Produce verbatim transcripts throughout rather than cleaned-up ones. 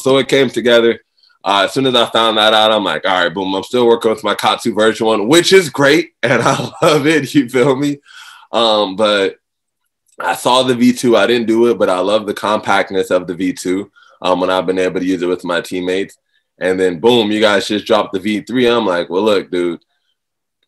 So it came together. Uh, as soon as I found that out, I'm like, all right, boom, I'm still working with my KAATSU version one, which is great, and I love it, you feel me? Um, but I saw the V two. I didn't do it, but I love the compactness of the V two um, when I've been able to use it with my teammates. And then, boom, you guys just dropped the V three. I'm like, well, look, dude,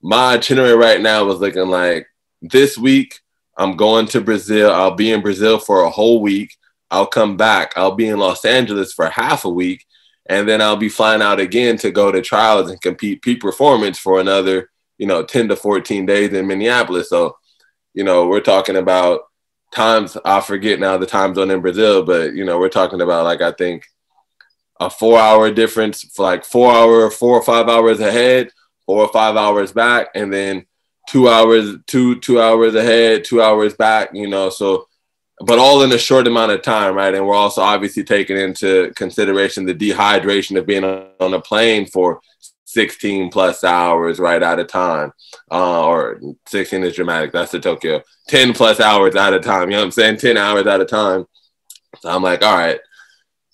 my itinerary right now was looking like this week I'm going to Brazil. I'll be in Brazil for a whole week. I'll come back. I'll be in Los Angeles for half a week. And then I'll be flying out again to go to trials and compete peak performance for another, you know, ten to fourteen days in Minneapolis. So, you know, we're talking about times, I forget now the time zone in Brazil, but, you know, we're talking about, like, I think a four hour difference, for like four hour, four or five hours ahead, four or five hours back, and then two hours, two, two hours ahead, two hours back, you know, so, but all in a short amount of time, right? And we're also obviously taking into consideration the dehydration of being on a plane for sixteen plus hours right at a time, uh, or sixteen is dramatic, that's the Tokyo, ten plus hours at a time, you know what I'm saying, ten hours at a time. So I'm like, all right,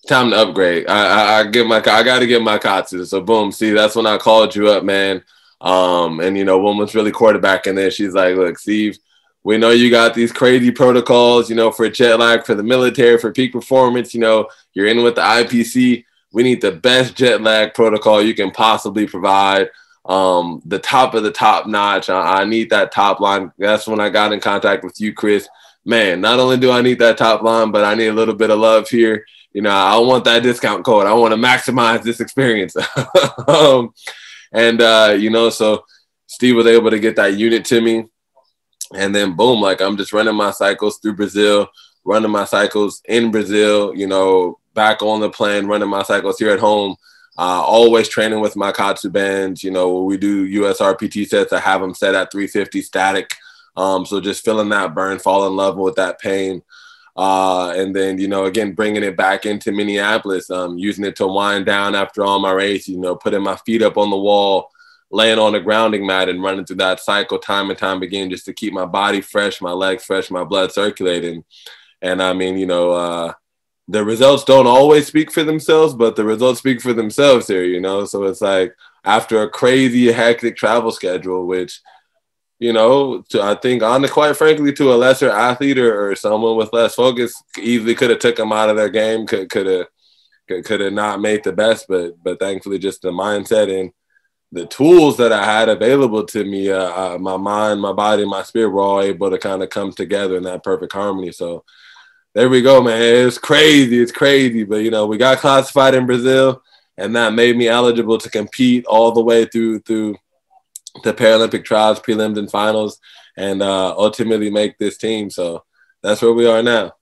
time to upgrade. I, I, I get my, I got to get my KAATSU. So boom, see, that's when I called you up, man. Um, and, you know, woman's really quarterbacking there. She's like, look, Steve, we know you got these crazy protocols, you know, for jet lag, for the military, for peak performance. You know, you're in with the I P C. We need the best jet lag protocol you can possibly provide. Um, the top of the top notch. I, I need that top line. That's when I got in contact with you, Chris. Man, not only do I need that top line, but I need a little bit of love here. You know, I want that discount code. I want to maximize this experience. um, and, uh, you know, so Steve was able to get that unit to me. And then, boom, like, I'm just running my cycles through Brazil, running my cycles in Brazil, you know, back on the plane, running my cycles here at home, uh, always training with my KAATSU bands. You know, we do U S R P T sets. I have them set at three fifty static. Um, so just feeling that burn, fall in love with that pain. Uh, and then, you know, again, bringing it back into Minneapolis, um, using it to wind down after all my race, you know, putting my feet up on the wall, laying on the grounding mat and running through that cycle time and time again, just to keep my body fresh, my legs fresh, my blood circulating. And I mean, you know, uh, the results don't always speak for themselves, but the results speak for themselves here, you know? So it's like after a crazy, hectic travel schedule, which, you know, to, I think on the, quite frankly, to a lesser athlete or, or someone with less focus, easily could have took them out of their game, could have could have not made the best, but, but thankfully just the mindset and the tools that I had available to me, uh, uh, my mind, my body, my spirit were all able to kind of come together in that perfect harmony. So there we go, man. It's crazy. It's crazy. But, you know, we got classified in Brazil, and that made me eligible to compete all the way through through the Paralympic trials, prelims, and finals, and uh, ultimately make this team. So that's where we are now.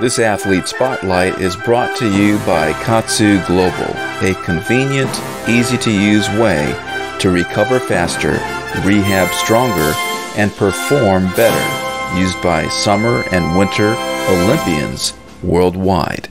This Athlete Spotlight is brought to you by KAATSU Global, a convenient, easy-to-use way to recover faster, rehab stronger, and perform better, used by summer and winter Olympians worldwide.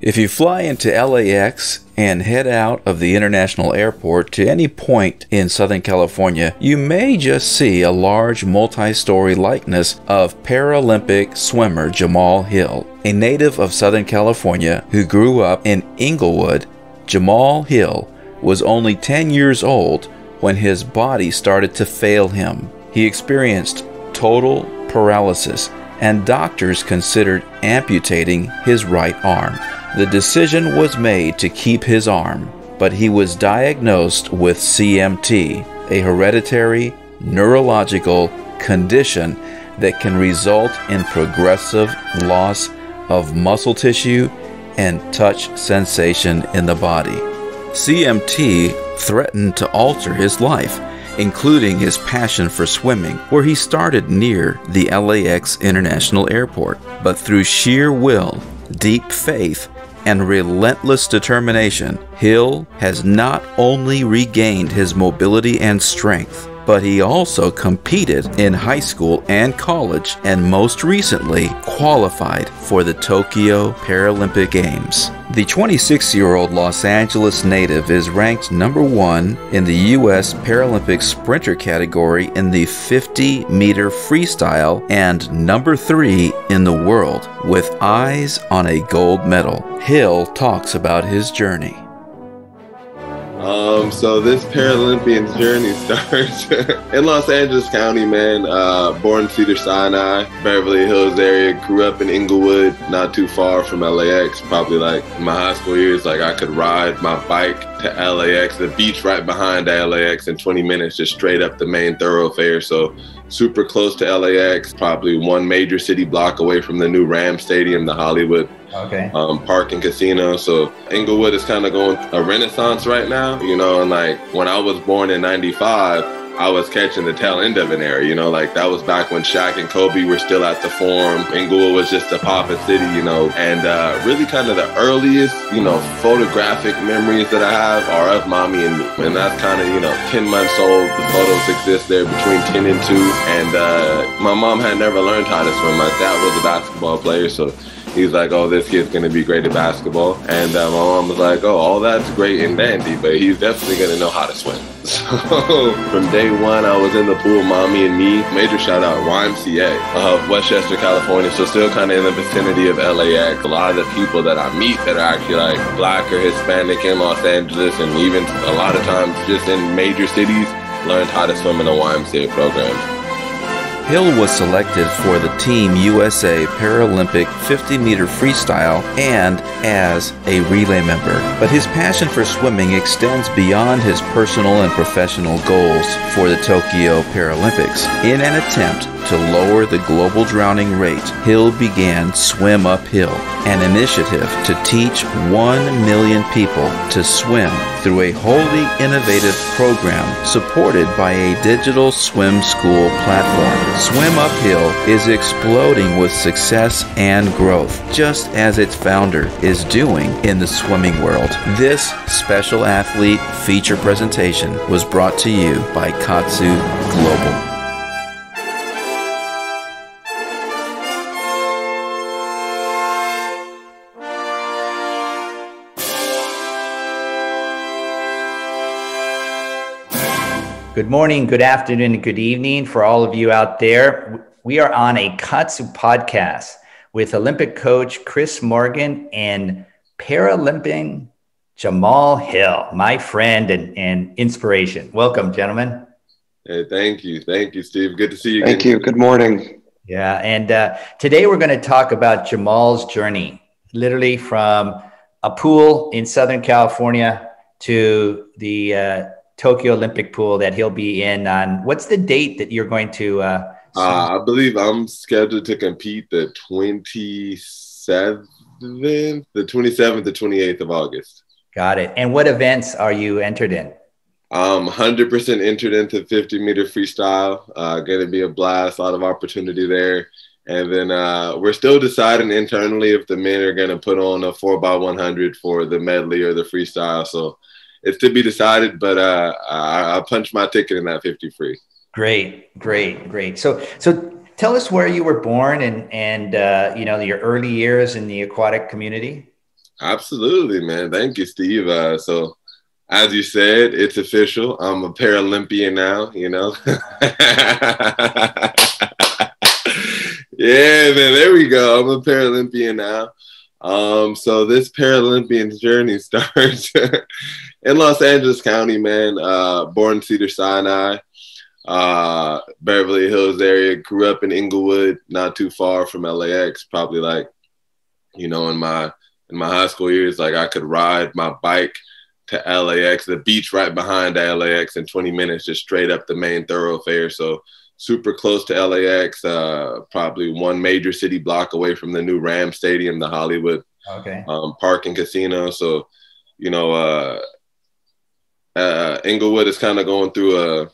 If you fly into L A X and head out of the international airport to any point in Southern California, you may just see a large multi-story likeness of Paralympic swimmer Jamal Hill. A native of Southern California who grew up in Inglewood, Jamal Hill was only ten years old when his body started to fail him. He experienced total paralysis, and doctors considered amputating his right arm. The decision was made to keep his arm, but he was diagnosed with C M T, a hereditary neurological condition that can result in progressive loss of muscle tissue and touch sensation in the body. C M T threatened to alter his life, including his passion for swimming, where he started near the L A X International Airport. But through sheer will, deep faith, and relentless determination, Hill has not only regained his mobility and strength, but he also competed in high school and college, and most recently qualified for the Tokyo Paralympic Games. The twenty-six-year-old Los Angeles native is ranked number one in the U S Paralympic sprinter category in the fifty meter freestyle and number three in the world, with eyes on a gold medal. Hill talks about his journey. Um, so this Paralympian's journey starts in Los Angeles County, man. Uh, born in Cedars-Sinai, Beverly Hills area, grew up in Inglewood, not too far from L A X. Probably like in my high school years, like I could ride my bike to L A X, the beach right behind L A X in twenty minutes, just straight up the main thoroughfare. So super close to L A X, probably one major city block away from the new Rams Stadium, the Hollywood okay. um, Park and Casino. So Inglewood is kind of going a renaissance right now, you know, and like when I was born in ninety-five, I was catching the tail end of an era, you know, like that was back when Shaq and Kobe were still at the Forum. Inglewood was just a poppin' city, you know, and uh, really kind of the earliest, you know, photographic memories that I have are of mommy and me. And that's kind of, you know, ten months old, the photos exist there between ten and two. And uh, my mom had never learned how to swim. My dad was a basketball player, so he's like, oh, this kid's going to be great at basketball. And uh, my mom was like, oh, all that's great and dandy, but he's definitely going to know how to swim. So from day one, I was in the pool, mommy and me. Major shout out, Y M C A of Westchester, California. So still kind of in the vicinity of L A X. A lot of the people that I meet that are actually like black or Hispanic in Los Angeles, and even a lot of times just in major cities, learned how to swim in a Y M C A program. Hill was selected for the Team U S A Paralympic fifty meter freestyle and as a relay member. But his passion for swimming extends beyond his personal and professional goals for the Tokyo Paralympics. In an attempt to lower the global drowning rate, Hill began Swim Up Hill, an initiative to teach one million people to swim through a wholly innovative program supported by a digital swim school platform. Swim Up Hill is exploding with success and growth, just as its founder is doing in the swimming world. This special athlete feature presentation was brought to you by KAATSU Global. Good morning, good afternoon, and good evening for all of you out there. We are on a KAATSU podcast with Olympic coach Chris Morgan and Paralympian Jamal Hill, my friend and, and inspiration. Welcome, gentlemen. Hey, thank you. Thank you, Steve. Good to see you. Thank you. Good morning. Yeah, and uh, today we're going to talk about Jamal's journey, literally from a pool in Southern California to the uh, Tokyo Olympic pool that he'll be in on. What's the date that you're going to? Uh, uh, I believe I'm scheduled to compete the twenty-seventh, the twenty-seventh, the twenty-eighth of August. Got it. And what events are you entered in? I'm one hundred percent entered into fifty meter freestyle. Uh, going to be a blast, a lot of opportunity there. And then uh, we're still deciding internally if the men are going to put on a four by one hundred for the medley or the freestyle. So it's to be decided, but uh, I, I punched my ticket in that fifty free. Great, great, great. So, so tell us where you were born and and uh, you know, your early years in the aquatic community. Absolutely, man. Thank you, Steve. Uh, so, as you said, it's official. I'm a Paralympian now. You know. Yeah, man. There we go. I'm a Paralympian now. Um, so this Paralympian's journey starts in Los Angeles County, man. Uh, born in Cedars-Sinai, uh, Beverly Hills area, grew up in Inglewood, not too far from L A X. Probably like, you know, in my, in my high school years, like I could ride my bike to L A X, the beach right behind L A X in twenty minutes, just straight up the main thoroughfare. So super close to L A X, uh, probably one major city block away from the new Rams Stadium, the Hollywood okay. um, Park and Casino. So, you know, uh, uh, Inglewood is kind of going through a,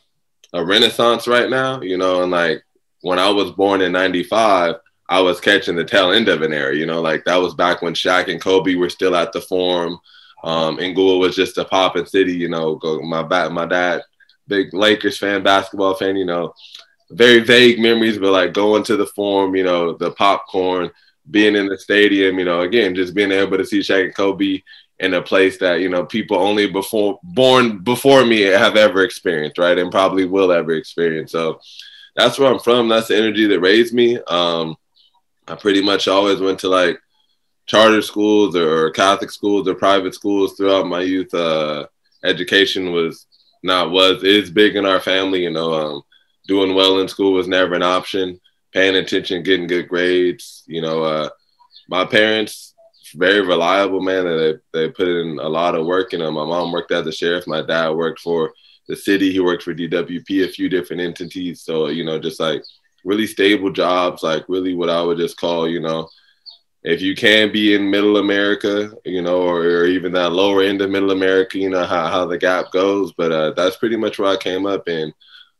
a renaissance right now, you know, and like when I was born in ninety-five, I was catching the tail end of an era, you know, like that was back when Shaq and Kobe were still at the Forum. Um, Inglewood was just a poppin' city, you know, go, my, my dad big Lakers fan, basketball fan, you know, very vague memories, but like going to the Forum, you know, the popcorn, being in the stadium, you know, again, just being able to see Shaq and Kobe in a place that, you know, people only before born before me have ever experienced, right, and probably will ever experience. So that's where I'm from. That's the energy that raised me. Um, I pretty much always went to like charter schools or Catholic schools or private schools throughout my youth. Uh, education was not was is big in our family. You know, um, doing well in school was never an option. Paying attention, getting good grades. You know, uh, my parents very reliable, man. They they put in a lot of work. You know, my mom worked as a sheriff. My dad worked for the city. He worked for D W P, a few different entities. So, you know, just like really stable jobs, like really what I would just call, you know, if you can be in middle America, you know, or, or even that lower end of middle America, you know, how, how the gap goes. But uh, that's pretty much where I came up in.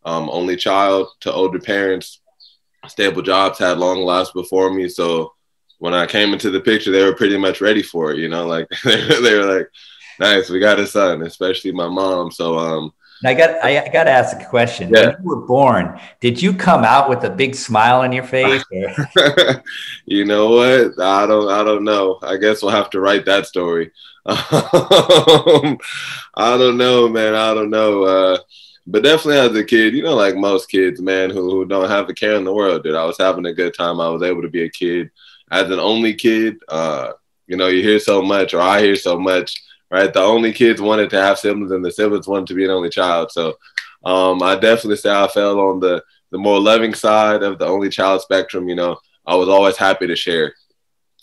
Um, only child to older parents, stable jobs, had long lives before me. So when I came into the picture, they were pretty much ready for it, you know, like they were like, nice, we got a son, especially my mom. So, um, I got I got to ask a question. Yeah. When you were born, did you come out with a big smile on your face? You know what? I don't I don't know. I guess we'll have to write that story. I don't know, man. I don't know. Uh, but definitely as a kid, you know, like most kids, man, who, who don't have a care in the world, dude. I was having a good time. I was able to be a kid. As an only kid, uh, you know, you hear so much, or I hear so much, right? The only kids wanted to have siblings and the siblings wanted to be an only child. So um, I definitely say I fell on the, the more loving side of the only child spectrum. You know, I was always happy to share.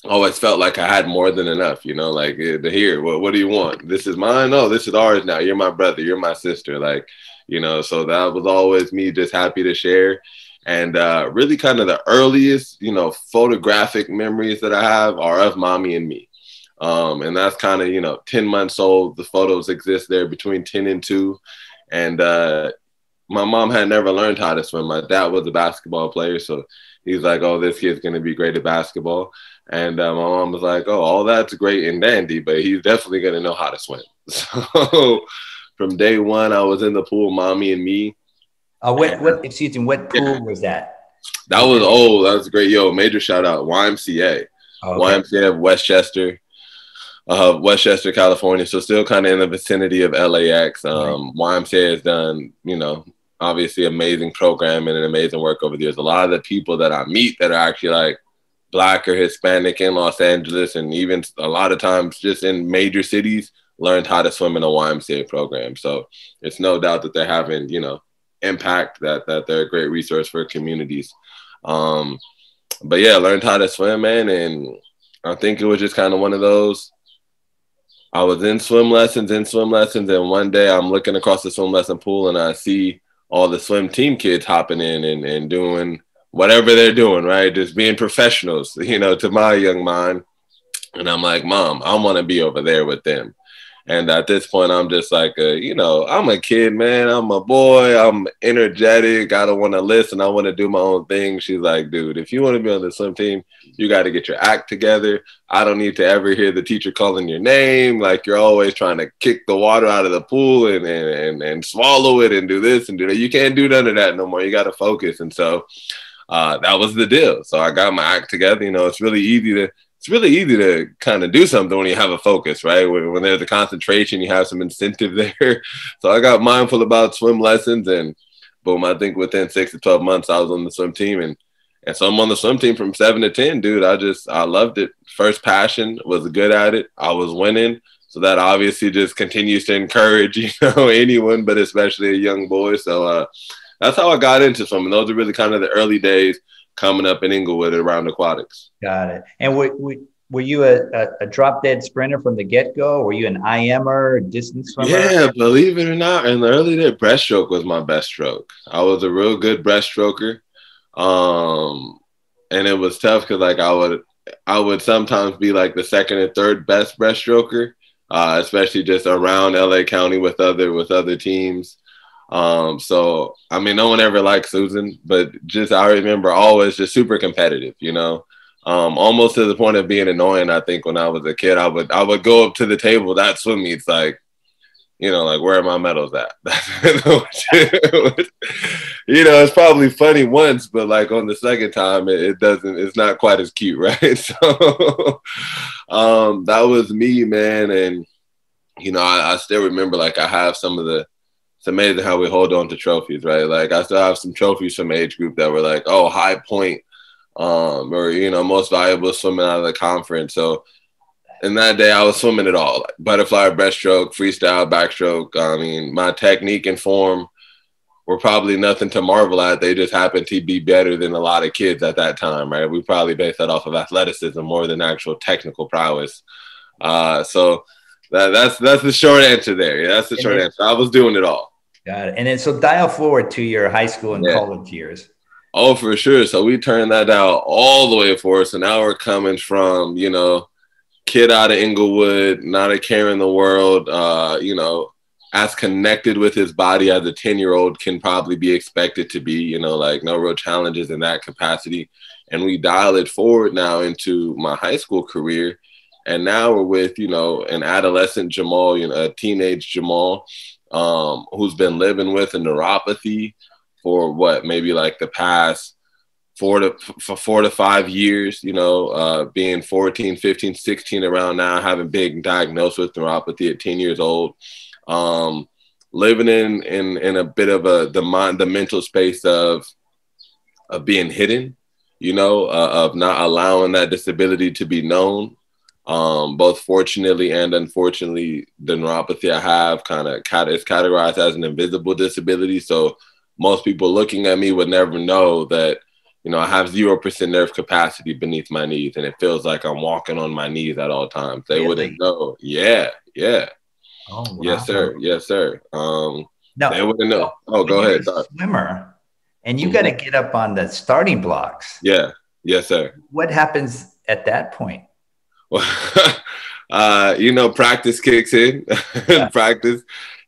Always felt like I had more than enough, you know, like here, what, what do you want? This is mine. No, this is ours now. You're my brother. You're my sister. Like, you know, so that was always me just happy to share. And uh, really kind of the earliest, you know, photographic memories that I have are of mommy and me. Um, and that's kind of, you know, ten months old. The photos exist there between ten and two. And uh, my mom had never learned how to swim. My dad was a basketball player. So he's like, oh, this kid's going to be great at basketball. And uh, my mom was like, oh, all that's great and dandy, but he's definitely going to know how to swim. So from day one, I was in the pool, mommy and me. Uh, what, what, excuse me, what pool yeah. was that? That was old. That was great. Yo, major shout out. Y M C A. Oh, okay. Y M C A of Westchester. Uh, Westchester, California, so still kind of in the vicinity of L A X. Um, right. Y M C A has done, you know, obviously amazing program and an amazing work over the years. A lot of the people that I meet that are actually like Black or Hispanic in Los Angeles and even a lot of times just in major cities learned how to swim in a Y M C A program. So it's no doubt that they're having, you know, impact, that, that they're a great resource for communities. Um, but yeah, learned how to swim, man, and I think it was just kind of one of those, I was in swim lessons, in swim lessons, and one day I'm looking across the swim lesson pool and I see all the swim team kids hopping in and, and doing whatever they're doing, right? Just being professionals, you know, to my young mind. And I'm like, Mom, I want to be over there with them. And at this point, I'm just like, a, you know, I'm a kid, man. I'm a boy. I'm energetic. I don't want to listen. I want to do my own thing. She's like, dude, if you want to be on the swim team, you got to get your act together. I don't need to ever hear the teacher calling your name. Like, you're always trying to kick the water out of the pool and and, and, and swallow it and do this and do that. You can't do none of that no more. You got to focus. And so uh, that was the deal. So I got my act together. You know, it's really easy to It's really easy to kind of do something when you have a focus, right? When, when there's a concentration, you have some incentive there. So I got mindful about swim lessons and boom, I think within six to twelve months, I was on the swim team. And, and so I'm on the swim team from seven to ten, dude. I just, I loved it. First passion, was good at it. I was winning. So that obviously just continues to encourage, you know, anyone, but especially a young boy. So uh, that's how I got into swimming. Those are really kind of the early days coming up in Inglewood around aquatics. Got it. And were, were you a, a, a drop dead sprinter from the get go? Were you an I M er, distance swimmer? Yeah, believe it or not, in the early day, breaststroke was my best stroke. I was a real good breaststroker, um, and it was tough because like I would, I would sometimes be like the second and third best breaststroker, uh, especially just around L A County with other with other teams. Um, so, I mean, no one ever liked Susan, but just, I remember always just super competitive, you know, um, almost to the point of being annoying. I think when I was a kid, I would, I would go up to the table, that swim meets like, you know, like, where are my medals at? You know, it's probably funny once, but like on the second time, it, it doesn't, it's not quite as cute, right? So um, that was me, man. And, you know, I, I still remember, like, I have some of the, it's amazing how we hold on to trophies, right? Like, I still have some trophies from age group that were like, oh, high point, um, or, you know, most valuable swimming out of the conference. So, and that day I was swimming it all, like butterfly, breaststroke, freestyle, backstroke. I mean, my technique and form were probably nothing to marvel at. They just happened to be better than a lot of kids at that time, right? We probably based that off of athleticism more than actual technical prowess. Uh, so that, that's that's the short answer there. Yeah, that's the and short then, answer. I was doing it all. Got it. And then so dial forward to your high school and yeah. college years. Oh, for sure. So we turned that out all the way for us. So now we're coming from, you know, kid out of Inglewood, not a care in the world, uh, you know, as connected with his body as a ten-year-old can probably be expected to be, you know, like no real challenges in that capacity. And we dial it forward now into my high school career. And now we're with, you know, an adolescent Jamal, you know, a teenage Jamal, um, who's been living with a neuropathy for what, maybe like the past four to for four to five years, you know, uh, being fourteen, fifteen, sixteen around now, having been diagnosed with neuropathy at ten years old, um, living in, in, in a bit of a, the mind, the mental space of, of being hidden, you know, uh, of not allowing that disability to be known. Um, both fortunately and unfortunately, the neuropathy I have kind of is categorized as an invisible disability. So most people looking at me would never know that, you know, I have zero percent nerve capacity beneath my knees, and it feels like I'm walking on my knees at all times. They really? wouldn't know. Yeah, yeah. Oh, wow. Yes, sir. Yes, sir. Um, no, they wouldn't know. Oh, go ahead. You're a swimmer, and you mm-hmm. got to get up on the starting blocks. Yeah. Yes, sir. What happens at that point? uh, you know, practice kicks in. Yeah. Practice,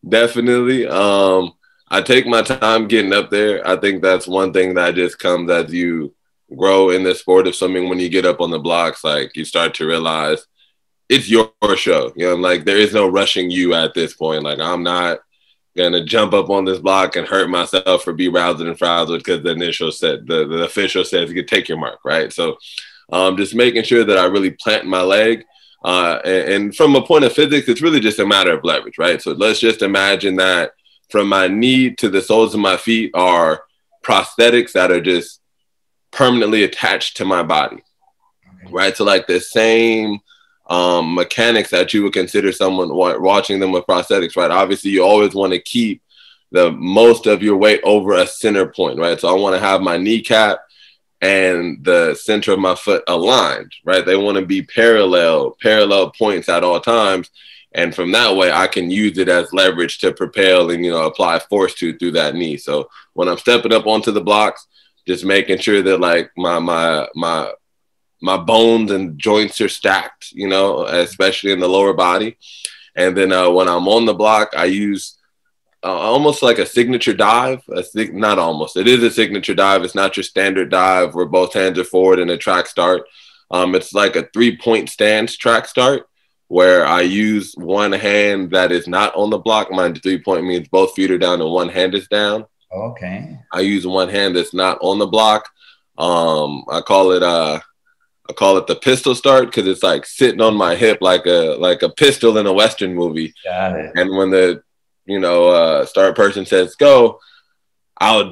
definitely. Um, I take my time getting up there. I think that's one thing that just comes as you grow in the sport of swimming. When you get up on the blocks, like, you start to realize it's your show. You know, like, there is no rushing you at this point. Like, I'm not going to jump up on this block and hurt myself or be roused and frazzled because the initial set, the, the official says, you take your mark, right? So, Um, just making sure that I really plant my leg. Uh, and, and from a point of physics, it's really just a matter of leverage, right? So let's just imagine that from my knee to the soles of my feet are prosthetics that are just permanently attached to my body, right? So like the same um, mechanics that you would consider someone wa watching them with prosthetics, right? Obviously, you always want to keep the most of your weight over a center point, right? So I want to have my kneecap and the center of my foot aligned, right? They want to be parallel, parallel points at all times. And from that way, I can use it as leverage to propel and, you know, apply force to through that knee. So when I'm stepping up onto the blocks, just making sure that like my, my, my, my bones and joints are stacked, you know, especially in the lower body. And then uh, when I'm on the block, I use Uh, almost like a signature dive, a sig not almost. It is a signature dive. It's not your standard dive where both hands are forward in a track start. Um, it's like a three-point stance track start where I use one hand that is not on the block. Mind you, three-point means both feet are down and one hand is down. Okay. I use one hand that's not on the block. Um, I call it uh, I call it the pistol start because it's like sitting on my hip like a like a pistol in a Western movie. Got it. And when the you know, uh, start person says go, I would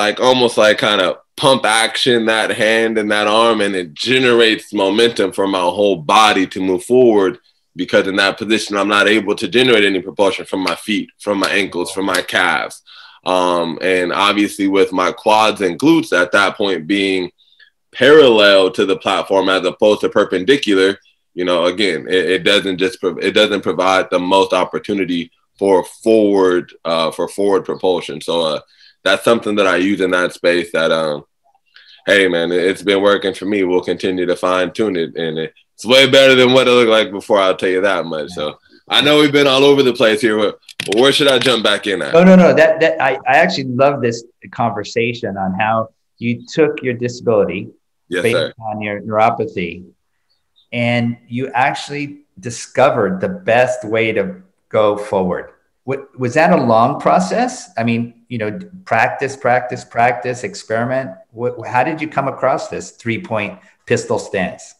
like almost like kind of pump action that hand and that arm, and it generates momentum for my whole body to move forward because in that position, I'm not able to generate any propulsion from my feet, from my ankles, from my calves. Um, and obviously with my quads and glutes at that point being parallel to the platform as opposed to perpendicular, you know, again, it, it doesn't just, it doesn't provide the most opportunity for forward, uh, for forward propulsion. So uh, that's something that I use in that space that, um, hey, man, it's been working for me. We'll continue to fine tune it. And it's way better than what it looked like before. I'll tell you that much. So I know we've been all over the place here, but where should I jump back in at? Oh, no, no. That, that, I, I actually love this conversation on how you took your disability yes, based sir. on your neuropathy, and you actually discovered the best way to go forward. What, was that a long process? I mean, you know, practice, practice, practice, experiment. What, how did you come across this three-point pistol stance?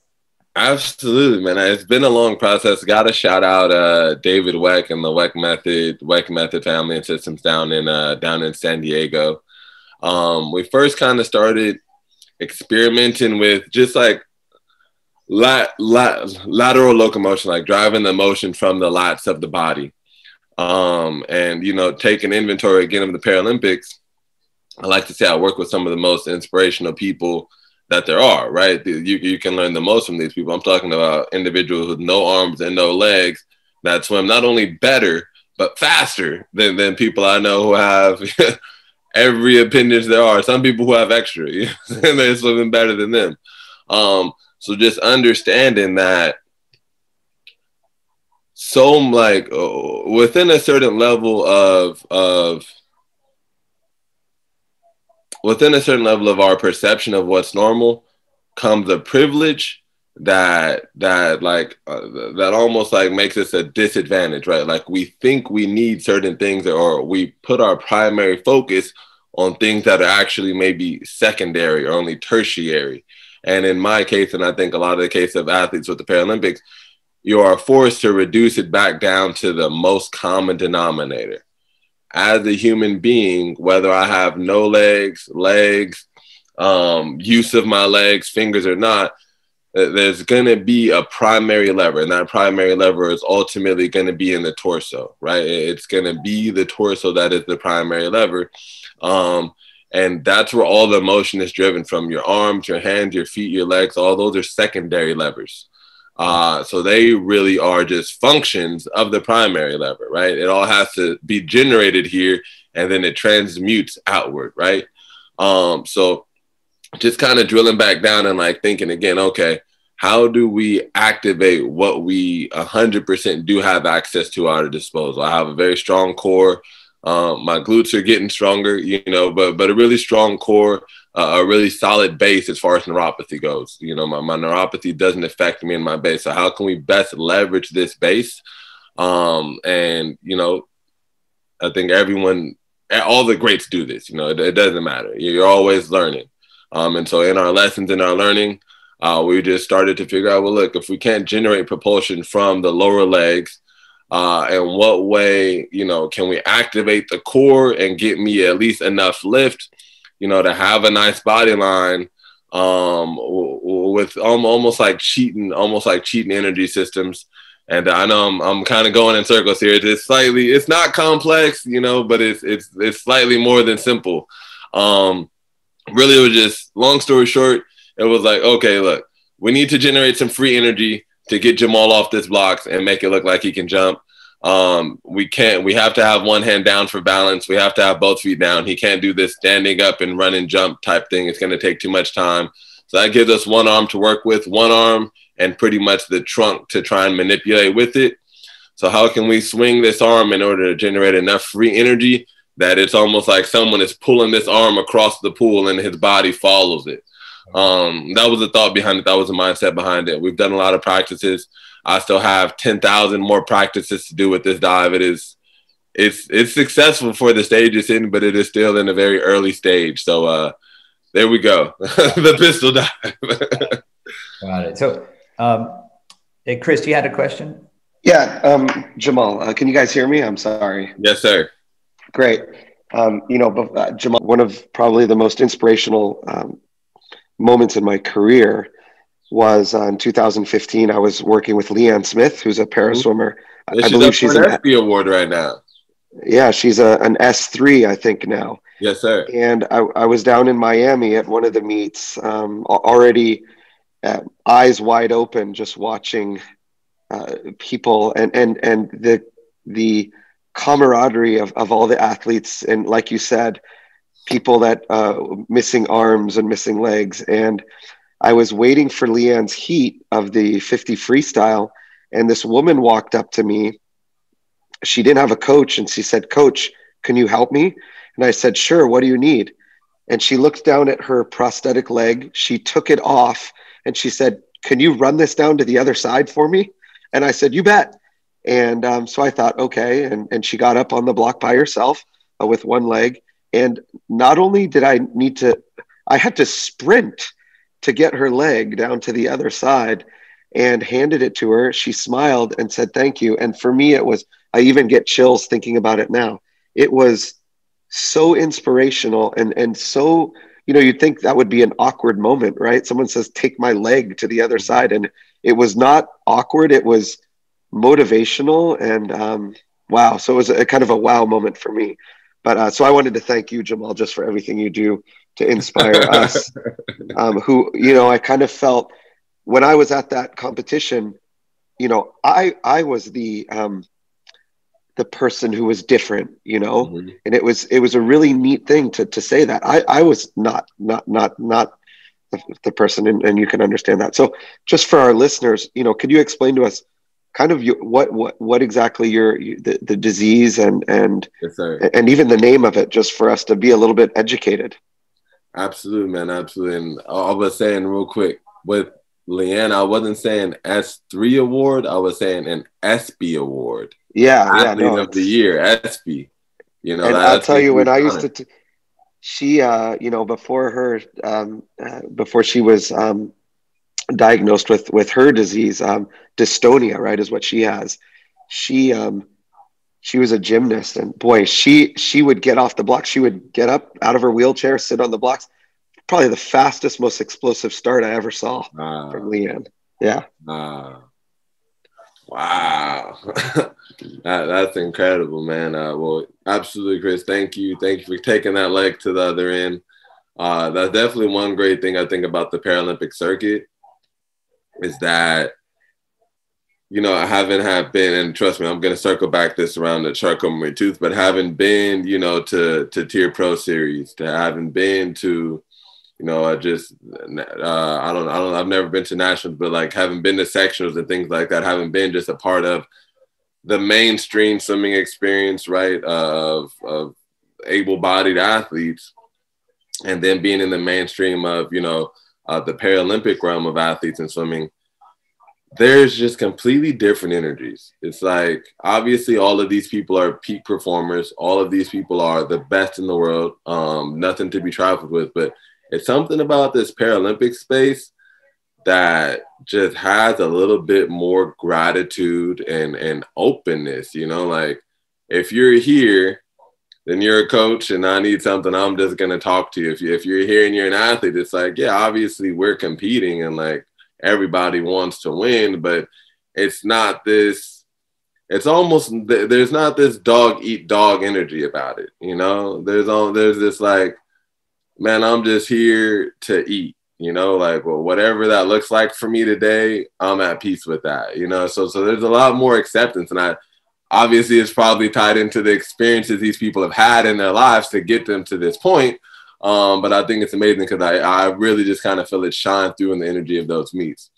Absolutely, man. It's been a long process. Got to shout out uh, David Weck and the Weck Method, Weck Method Family and Systems down in uh, down in San Diego. Um, we first kind of started experimenting with just like lat, lat, lateral locomotion, like driving the motion from the lats of the body. Um, and, you know, taking inventory again of the Paralympics. I like to say I work with some of the most inspirational people that there are, right? You, you can learn the most from these people. I'm talking about individuals with no arms and no legs that swim not only better, but faster than, than people I know who have every appendage there are. Some people who have extra, you know, and they're swimming better than them. Um, so just understanding that so like oh, within a certain level of of within a certain level of our perception of what's normal comes a privilege that that like uh, that almost like makes us a disadvantage, right? Like we think we need certain things, or we put our primary focus on things that are actually maybe secondary or only tertiary. And in my case, and I think a lot of the case of athletes with the Paralympics, you are forced to reduce it back down to the most common denominator. As a human being, whether I have no legs, legs, um, use of my legs, fingers or not, there's going to be a primary lever. And that primary lever is ultimately going to be in the torso, right? It's going to be the torso that is the primary lever. Um, and that's where all the motion is driven from. Your arms, your hands, your feet, your legs, all those are secondary levers. Uh, so they really are just functions of the primary lever, right? It all has to be generated here, and then it transmutes outward, right? Um, so just kind of drilling back down and like thinking again, okay, how do we activate what we one hundred percent do have access to at our disposal? I have a very strong core. Um, my glutes are getting stronger, you know, but, but a really strong core, Uh, a really solid base as far as neuropathy goes. You know, my, my neuropathy doesn't affect me in my base. So how can we best leverage this base? Um, and, you know, I think everyone, all the greats do this. You know, it, it doesn't matter. You're always learning. Um, and so in our lessons, in our learning, uh, we just started to figure out, well, look, if we can't generate propulsion from the lower legs, Uh, and what way, you know, can we activate the core and get me at least enough lift, you know, to have a nice body line, um, with almost like cheating, almost like cheating energy systems. And I know I'm, I'm kind of going in circles here. It's slightly, it's not complex, you know, but it's, it's, it's slightly more than simple. Um, really, it was just, long story short, it was like, okay, look, we need to generate some free energy to get Jamal off this blocks and make it look like he can jump. Um, we can't, we have to have one hand down for balance. We have to have both feet down. He can't do this standing up and run and jump type thing. It's going to take too much time. So that gives us one arm to work with, one arm and pretty much the trunk to try and manipulate with it. So how can we swing this arm in order to generate enough free energy that it's almost like someone is pulling this arm across the pool and his body follows it? Um, that was the thought behind it. That was the mindset behind it. We've done a lot of practices. I still have ten thousand more practices to do with this dive. It is, it's, it's successful for the stage it's in, but it is still in a very early stage. So uh, there we go, the pistol dive. Got it. So, um, hey, Chris, you had a question? Yeah, um, Jamal, uh, can you guys hear me? I'm sorry. Yes, sir. Great. Um, you know, uh, Jamal, one of probably the most inspirational um, moments in my career was uh, in two thousand fifteen. I was working with Leanne Smith, who's a para swimmer. Yeah, I believe she's an S B award right now. Yeah, she's a, an S three, I think now. Yes, sir. And I, I was down in Miami at one of the meets, um, already uh, eyes wide open, just watching uh, people and and and the the camaraderie of of all the athletes, and like you said, people that uh, missing arms and missing legs. And I was waiting for Leanne's heat of the fifty freestyle, and this woman walked up to me. She didn't have a coach, and she said, "Coach, can you help me?" And I said, "Sure, what do you need?" And she looked down at her prosthetic leg. She took it off, and she said, "Can you run this down to the other side for me?" And I said, "You bet." And um, so I thought, okay. And, and she got up on the block by herself uh, with one leg. And not only did I need to, I had to sprint to get her leg down to the other side and handed it to her. She smiled and said, thank you. And for me, it was, I even get chills thinking about it now. It was so inspirational and, and so, you know, you'd think that would be an awkward moment, right? Someone says, take my leg to the other side. And it was not awkward. It was motivational and um, wow. So it was a kind of a wow moment for me. But uh, so I wanted to thank you, Jamal, just for everything you do to inspire us, um, who, you know, I kind of felt when I was at that competition, you know, I, I was the, um, the person who was different, you know, mm-hmm. and it was, it was a really neat thing to, to say that I, I was not, not, not, not the, the person. And, and you can understand that. So just for our listeners, you know, could you explain to us kind of your, what, what, what exactly your, the, the disease and, and, yes, and even the name of it, just for us to be a little bit educated. Absolutely, man. Absolutely. And I was saying real quick with Leanne, I wasn't saying S three award. I was saying an S B award. Yeah. Athlete yeah, no, of the year, S B. You know, and I'll tell you when I used to, t- she, uh, you know, before her, um, uh, before she was um, diagnosed with, with her disease, um, dystonia, right, is what she has. She, um, she was a gymnast, and boy, she, she would get off the block. She would get up out of her wheelchair, sit on the blocks. Probably the fastest, most explosive start I ever saw uh, from Leanne. Yeah. Uh, wow. that, that's incredible, man. Uh, well, absolutely, Chris. Thank you. Thank you for taking that leg to the other end. Uh, that's definitely one great thing I think about the Paralympic circuit is that, you know, I haven't have been, and trust me, I'm going to circle back this around the Charcot-Marie-Tooth, but having been, you know, to to Tier Pro Series, to having been to, you know, I just, uh, I don't, I don't, I've never been to nationals, but like having been to sectionals and things like that, having been just a part of the mainstream swimming experience, right, of of able-bodied athletes, and then being in the mainstream of, you know, uh, the Paralympic realm of athletes and swimming. There's just completely different energies. It's like, obviously, all of these people are peak performers. All of these people are the best in the world. Um, nothing to be trifled with. But it's something about this Paralympic space that just has a little bit more gratitude and, and openness. You know, like, if you're here, then you're a coach and I need something, I'm just going to talk to you. If, you. if you're here and you're an athlete, it's like, yeah, obviously, we're competing and, like, everybody wants to win, but it's not this, it's almost, there's not this dog eat dog energy about it. You know, there's all, there's this like, man, I'm just here to eat, you know, like, well, whatever that looks like for me today, I'm at peace with that, you know? So, so there's a lot more acceptance, and I obviously it's probably tied into the experiences these people have had in their lives to get them to this point. Um, but I think it's amazing because I, I really just kind of feel it shine through in the energy of those meets.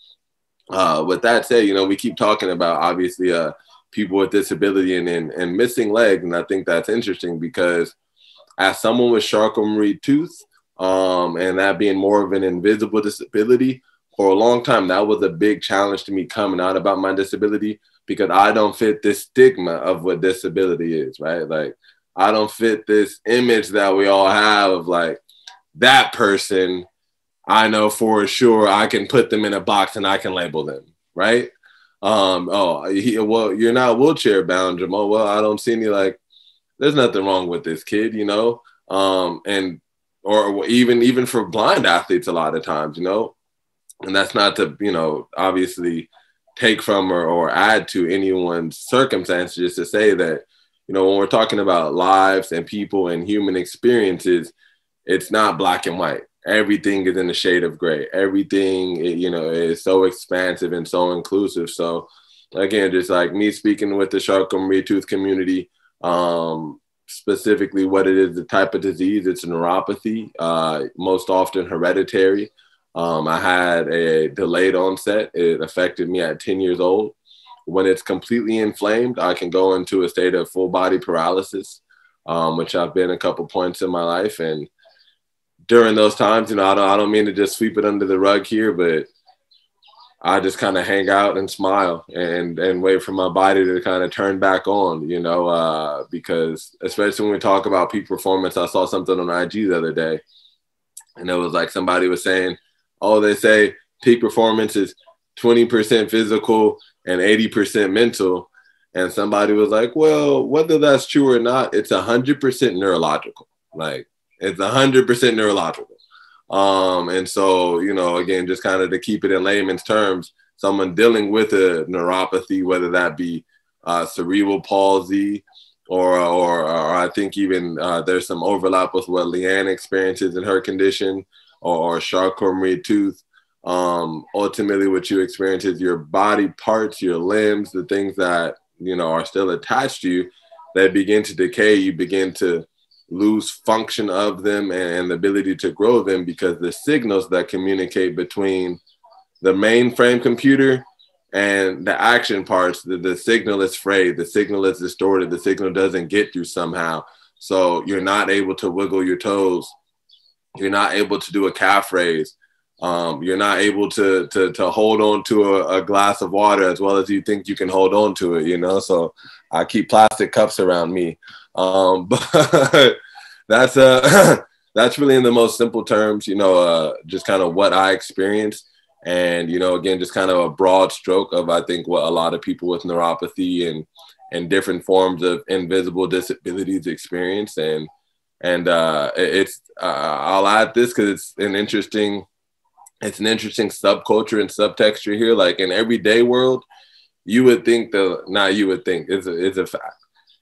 Uh, with that said, you know, we keep talking about, obviously, uh, people with disability and, and, and missing legs. And I think that's interesting because as someone with Charcot-Marie-Tooth um, and that being more of an invisible disability, for a long time, that was a big challenge to me coming out about my disability because I don't fit this stigma of what disability is, right? Like, I don't fit this image that we all have of like that person. I know for sure I can put them in a box and I can label them. Right. Um, oh, he, well, you're not wheelchair bound, Jamal. Well, I don't see any, like, there's nothing wrong with this kid, you know? Um, and, or even, even for blind athletes a lot of times, you know, and that's not to, you know, obviously take from or, or add to anyone's circumstances, just to say that, you know, when we're talking about lives and people and human experiences, it's not black and white. Everything is in the shade of gray. Everything, you know, is so expansive and so inclusive. So, again, just like me speaking with the Charcot-Marie-Tooth community, um, specifically what it is, the type of disease, it's neuropathy, uh, most often hereditary. Um, I had a delayed onset. It affected me at ten years old. When it's completely inflamed, I can go into a state of full body paralysis, um, which I've been a couple points in my life. And during those times, you know, I don't, I don't mean to just sweep it under the rug here, but I just kind of hang out and smile and, and wait for my body to kind of turn back on, you know, uh, because especially when we talk about peak performance, I saw something on I G the other day, and it was like somebody was saying, oh, they say peak performance is twenty percent physical and eighty percent mental. And somebody was like, well, whether that's true or not, it's one hundred percent neurological. Like, it's one hundred percent neurological. Um, and so, you know, again, just kind of to keep it in layman's terms, someone dealing with a neuropathy, whether that be uh, cerebral palsy or, or, or I think even uh, there's some overlap with what Leanne experiences in her condition, or, or Charcot-Marie-Tooth. Um, ultimately, what you experience is your body parts, your limbs, the things that, you know, are still attached to you, that begin to decay. You begin to lose function of them and the ability to grow them, because the signals that communicate between the mainframe computer and the action parts, the, the signal is frayed, the signal is distorted, the signal doesn't get you somehow. So you're not able to wiggle your toes. You're not able to do a calf raise. Um, you're not able to, to, to hold on to a, a glass of water as well as you think you can hold on to it, you know? So I keep plastic cups around me. Um, but that's, uh, that's really in the most simple terms, you know, uh, just kind of what I experienced. And, you know, again, just kind of a broad stroke of, I think, what a lot of people with neuropathy and, and different forms of invisible disabilities experience. And, and, uh, it's, uh, I'll add this, cause it's an interesting It's an interesting subculture and subtexture here. Like, in everyday world, you would think the, not you would think, it's a, it's a fact.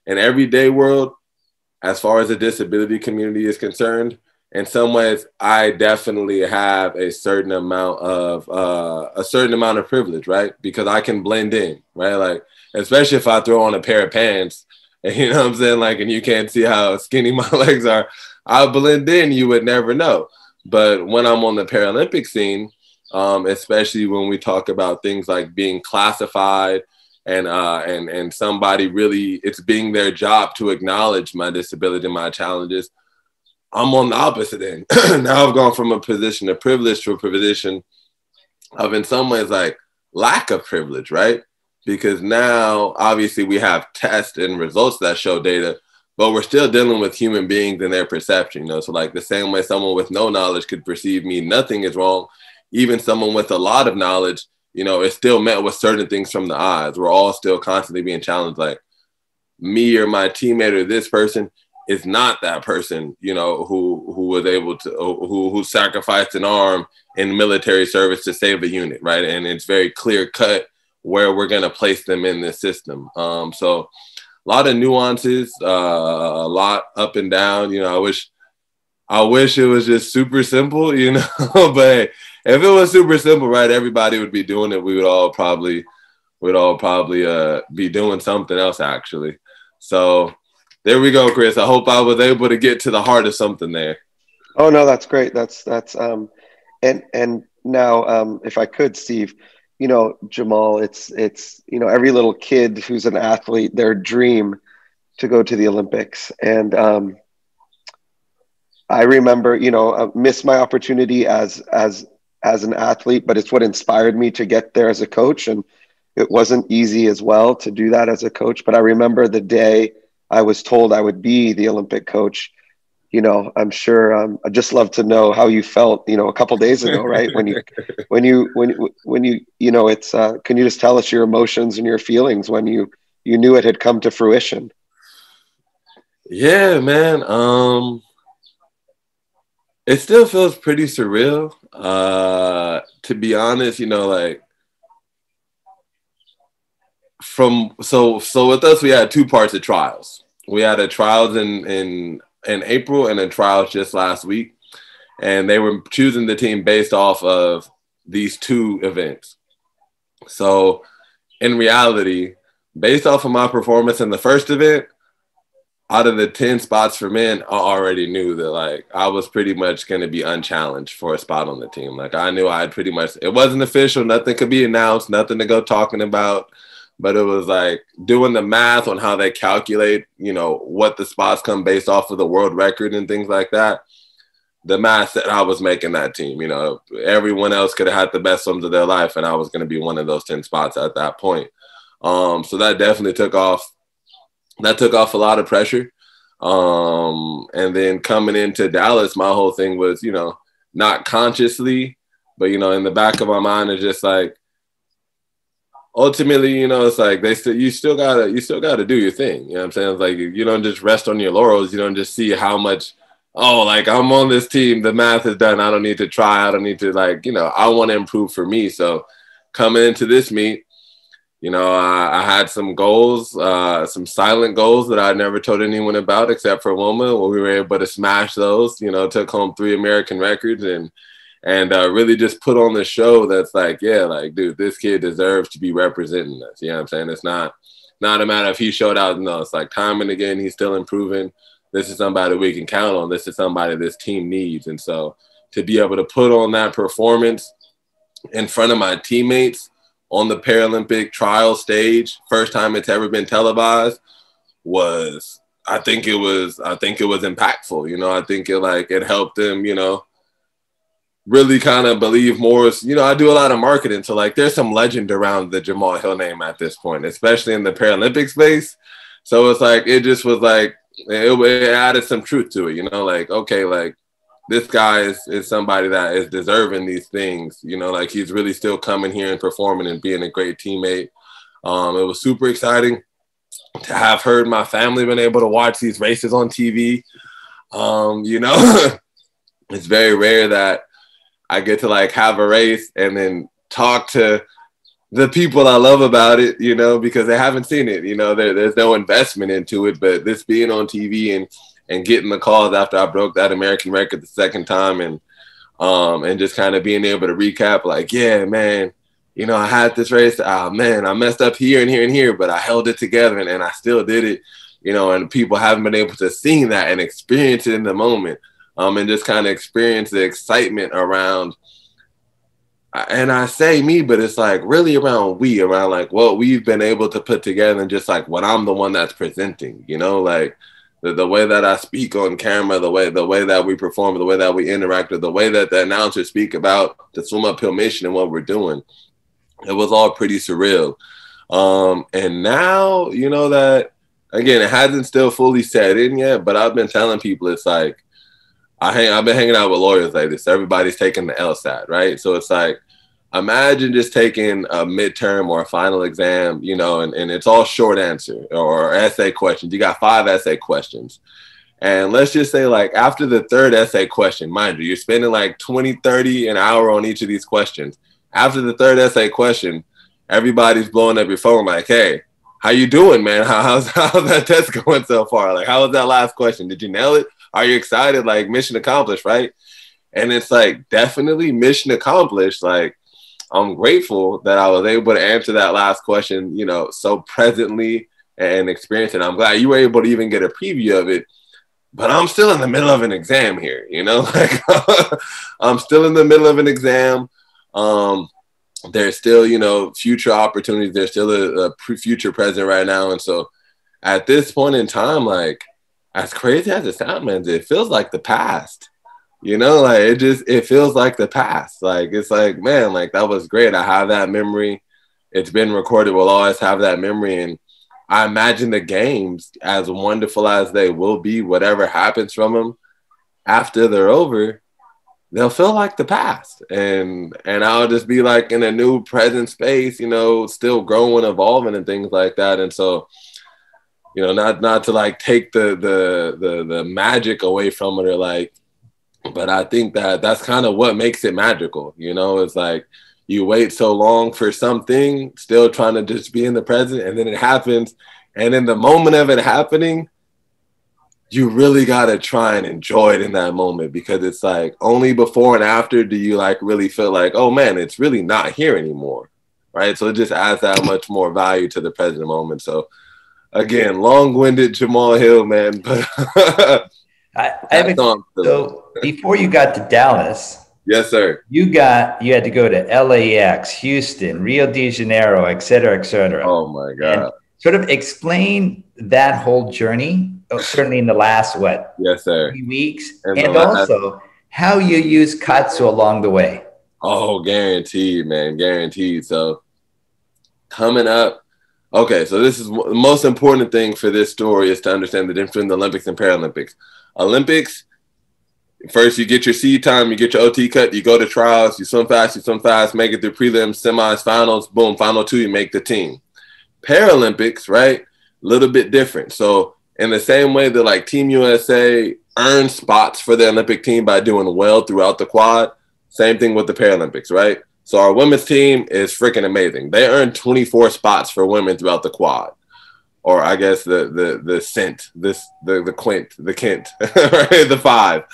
In everyday world, as far as the disability community is concerned, in some ways, I definitely have a certain amount of, uh, a certain amount of privilege, right? Because I can blend in, right? Like, especially if I throw on a pair of pants, and you know what I'm saying? Like, and you can't see how skinny my legs are. I'll blend in, you would never know. But when I'm on the Paralympic scene, um, especially when we talk about things like being classified and, uh, and, and somebody really, it's being their job to acknowledge my disability and my challenges, I'm on the opposite end. Now I've gone from a position of privilege to a position of, in some ways, like lack of privilege, right? Because now, obviously, we have tests and results that show data, but we're still dealing with human beings and their perception, you know? So like the same way someone with no knowledge could perceive me, nothing is wrong. Even someone with a lot of knowledge, you know, is still met with certain things from the eyes. We're all still constantly being challenged. Like, me or my teammate or this person is not that person, you know, who, who was able to, who, who sacrificed an arm in military service to save a unit, right? And it's very clear cut where we're going to place them in this system. Um, so, A lot of nuances, uh, a lot up and down. You know, I wish, I wish it was just super simple, you know, but if it was super simple, right, everybody would be doing it. We would all probably, we'd all probably uh, be doing something else, actually. So there we go, Chris. I hope I was able to get to the heart of something there. Oh no, that's great. That's, that's, um, and, and now um, if I could, Steve, you know, Jamal, it's, it's, you know, every little kid who's an athlete, their dream to go to the Olympics. And um, I remember, you know, I missed my opportunity as, as, as an athlete, but it's what inspired me to get there as a coach. And it wasn't easy as well to do that as a coach. But I remember the day I was told I would be the Olympic coach. You know, I'm sure. Um, I'd just love to know how you felt. You know, a couple days ago, right? When you, when you, when when you, you know, it's. Uh, can you just tell us your emotions and your feelings when you you knew it had come to fruition? Yeah, man. Um, it still feels pretty surreal, uh, to be honest. You know, like from so so with us, we had two parts of trials. We had a trials in in. in April and in trials just last week. And they were choosing the team based off of these two events. So in reality, based off of my performance in the first event, out of the ten spots for men, I already knew that, like, I was pretty much going to be unchallenged for a spot on the team. Like, I knew I had pretty much, it wasn't official. Nothing could be announced, nothing to go talking about. But it was like doing the math on how they calculate, you know, what the spots come based off of the world record and things like that. the mindset I was making that team. You know, everyone else could have had the best sums of their life, and I was going to be one of those ten spots at that point. Um, so that definitely took off. That took off a lot of pressure. Um, and then coming into Dallas, my whole thing was, you know, not consciously, but, you know, in the back of my mind, it's just like, ultimately, you know, it's like they still, you still gotta, you still gotta do your thing. You know what I'm saying? It's like, you don't just rest on your laurels. You don't just see how much, oh, like I'm on this team. The math is done. I don't need to try. I don't need to, like, you know, I want to improve for me. So coming into this meet, you know, I, I had some goals, uh, some silent goals that I never told anyone about except for Wilma, where we were able to smash those, you know, took home three American records and, And uh, really just put on the show that's like, yeah, like, dude, this kid deserves to be representing us. You know what I'm saying? It's not not a matter if he showed out. No, it's like time and again, he's still improving. This is somebody we can count on. This is somebody this team needs. And so to be able to put on that performance in front of my teammates on the Paralympic trial stage, first time it's ever been televised, was, I think it was, I think it was impactful. You know, I think it, like, it helped them, you know, really kind of believe more. You know, I do a lot of marketing, so like there's some legend around the Jamal Hill name at this point, especially in the Paralympic space. So it's like, it just was like, it, it added some truth to it, you know, like, okay, like this guy is, is somebody that is deserving these things, you know, like he's really still coming here and performing and being a great teammate. Um, it was super exciting to have heard my family been able to watch these races on T V. Um, you know, it's very rare that I get to like have a race and then talk to the people I love about it, you know, because they haven't seen it, you know, there, there's no investment into it, but this being on T V and, and getting the calls after I broke that American record the second time and, um, and just kind of being able to recap like, yeah, man, you know, I had this race, ah, man, I messed up here and here and here, but I held it together and, and I still did it, you know, and people haven't been able to see that and experience it in the moment. Um, and just kind of experience the excitement around, and I say me, but it's like really around we, around like what we've been able to put together and just like what I'm the one that's presenting, you know, like the, the way that I speak on camera, the way the way that we perform, the way that we interact, the way that the announcers speak about the Swim Up Hill mission and what we're doing. It was all pretty surreal. Um, and now, you know that, again, it hasn't still fully set in yet, but I've been telling people it's like, I hang, I've been hanging out with lawyers like this. Everybody's taking the LSAT, right? So it's like, imagine just taking a midterm or a final exam, you know, and, and it's all short answer or essay questions. You got five essay questions. And let's just say like after the third essay question, mind you, you're spending like twenty, thirty an hour on each of these questions. After the third essay question, everybody's blowing up your phone like, hey, how you doing, man? How, how's, how's that test going so far? Like, how was that last question? Did you nail it? Are you excited? Like, mission accomplished, right? And it's like, definitely mission accomplished. Like, I'm grateful that I was able to answer that last question, you know, so presently and experienced. And I'm glad you were able to even get a preview of it. But I'm still in the middle of an exam here, you know? Like, I'm still in the middle of an exam. Um, there's still, you know, future opportunities. There's still a, a future present right now. And so at this point in time, like, as crazy as it sounds, man, it feels like the past, you know, like it just, it feels like the past. Like, it's like, man, like that was great. I have that memory. It's been recorded. We'll always have that memory. And I imagine the games, as wonderful as they will be, whatever happens from them after they're over, they'll feel like the past. And, and I'll just be like in a new present space, you know, still growing, evolving and things like that. And so, you know, not not to like take the, the the the magic away from it or like, but I think that that's kind of what makes it magical. You know, it's like you wait so long for something, still trying to just be in the present, and then it happens. And in the moment of it happening, you really got to try and enjoy it in that moment, because it's like only before and after do you like really feel like, oh man, it's really not here anymore. Right. So it just adds that much more value to the present moment. So, again, long-winded Jamal Hill, man. But I, I haven't, so before you got to Dallas, yes, sir. You got you had to go to L A X, Houston, Rio de Janeiro, et cetera, et cetera. Oh my God! And sort of explain that whole journey. Certainly in the last what? Yes, sir. Few weeks, and, and also last... how you use KAATSU along the way. Oh, guaranteed, man, guaranteed. So coming up, okay, so this is the most important thing for this story is to understand the difference between the Olympics and Paralympics. Olympics, first you get your seed time, you get your O T cut, you go to trials, you swim fast, you swim fast, make it through prelims, semis, finals, boom, final two, you make the team. Paralympics, right, a little bit different. So in the same way that like Team U S A earned spots for the Olympic team by doing well throughout the quad, same thing with the Paralympics, right? So our women's team is freaking amazing. They earned twenty-four spots for women throughout the quad, or I guess the the the cent, this the the quint, the kent, right? The five.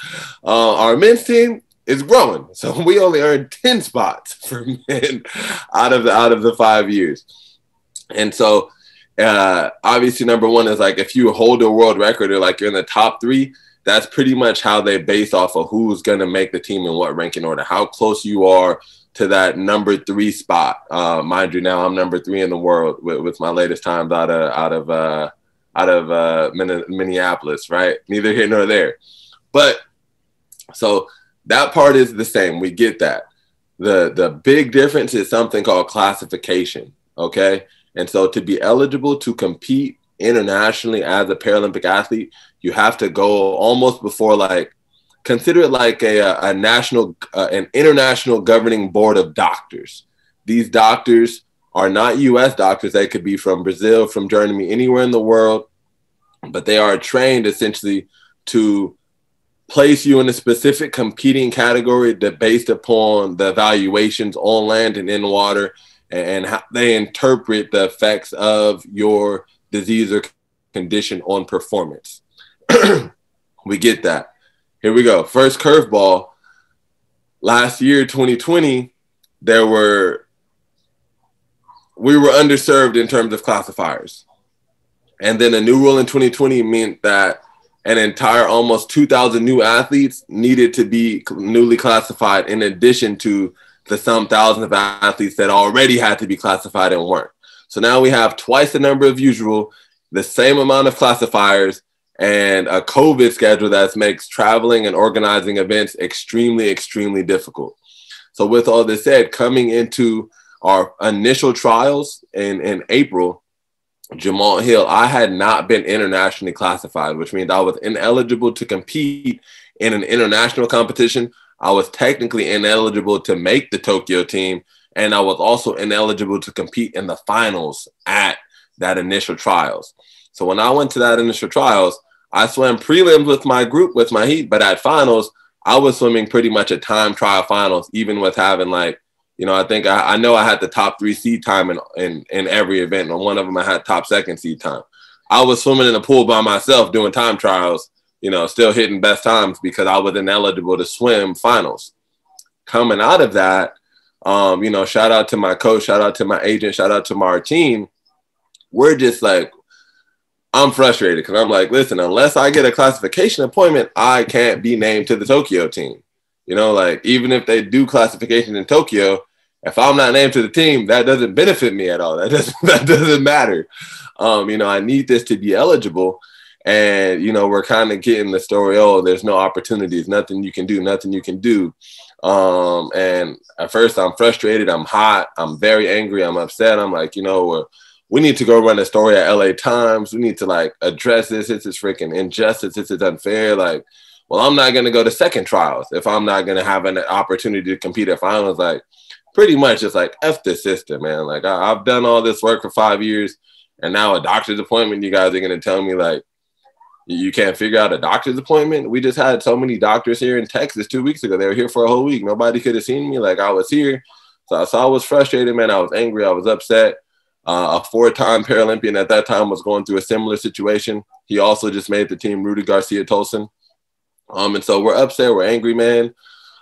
Uh, our men's team is growing, so we only earned ten spots for men out of the out of the five years. And so, uh, obviously, number one is like if you hold a world record or like you're in the top three. That's pretty much how they base off of who's going to make the team in what ranking order, how close you are to that number three spot. Uh, mind you, now I'm number three in the world with, with my latest times out of out of uh, out of uh, Minneapolis, right? Neither here nor there. But so that part is the same. We get that. The the big difference is something called classification. Okay, and so to be eligible to compete internationally as a Paralympic athlete, you have to go almost before, like, consider it like a, a national, uh, an international governing board of doctors. These doctors are not U S doctors. They could be from Brazil, from Germany, anywhere in the world, but they are trained essentially to place you in a specific competing category that based upon the evaluations on land and in water and how they interpret the effects of your disease or condition on performance. We get that. Here we go. First curveball. Last year, twenty twenty, there were, we were underserved in terms of classifiers. And then a new rule in twenty twenty meant that an entire almost two thousand new athletes needed to be newly classified in addition to the some thousands of athletes that already had to be classified and weren't. So now we have twice the number of usual, the same amount of classifiers, and a COVID schedule that makes traveling and organizing events extremely, extremely difficult. So with all this said, coming into our initial trials in, in April, Jamal Hill, I had not been internationally classified, which means I was ineligible to compete in an international competition. I was technically ineligible to make the Tokyo team, and I was also ineligible to compete in the finals at that initial trials. So when I went to that initial trials, I swam prelims with my group, with my heat, but at finals, I was swimming pretty much at time trial finals, even with having like, you know, I think I, I know I had the top three seed time in, in, in every event. On one of them, I had top second seed time. I was swimming in a pool by myself doing time trials, you know, still hitting best times because I was ineligible to swim finals. Coming out of that, Um, you know, shout out to my coach, shout out to my agent, shout out to my team. We're just like, I'm frustrated because I'm like, listen, unless I get a classification appointment, I can't be named to the Tokyo team. You know, like even if they do classification in Tokyo, if I'm not named to the team, that doesn't benefit me at all. That doesn't, that doesn't matter. Um, you know, I need this to be eligible. And, you know, we're kind of getting the story, oh, there's no opportunities, nothing you can do, nothing you can do. Um, and at first I'm frustrated, I'm hot, I'm very angry, I'm upset. I'm like, you know, uh, we need to go run a story at L A Times. We need to like address this. This is freaking injustice. This is unfair. Like, well, I'm not going to go to second trials if I'm not going to have an opportunity to compete at finals. Like pretty much just like F this system, man. Like I I've done all this work for five years and now a doctor's appointment, you guys are going to tell me like, you can't figure out a doctor's appointment. We just had so many doctors here in Texas two weeks ago. They were here for a whole week. Nobody could have seen me. Like I was here. So, so I was frustrated, man. I was angry. I was upset. Uh, a four-time Paralympian at that time was going through a similar situation. He also just made the team, Rudy Garcia-Tolson. Um, and so we're upset. We're angry, man.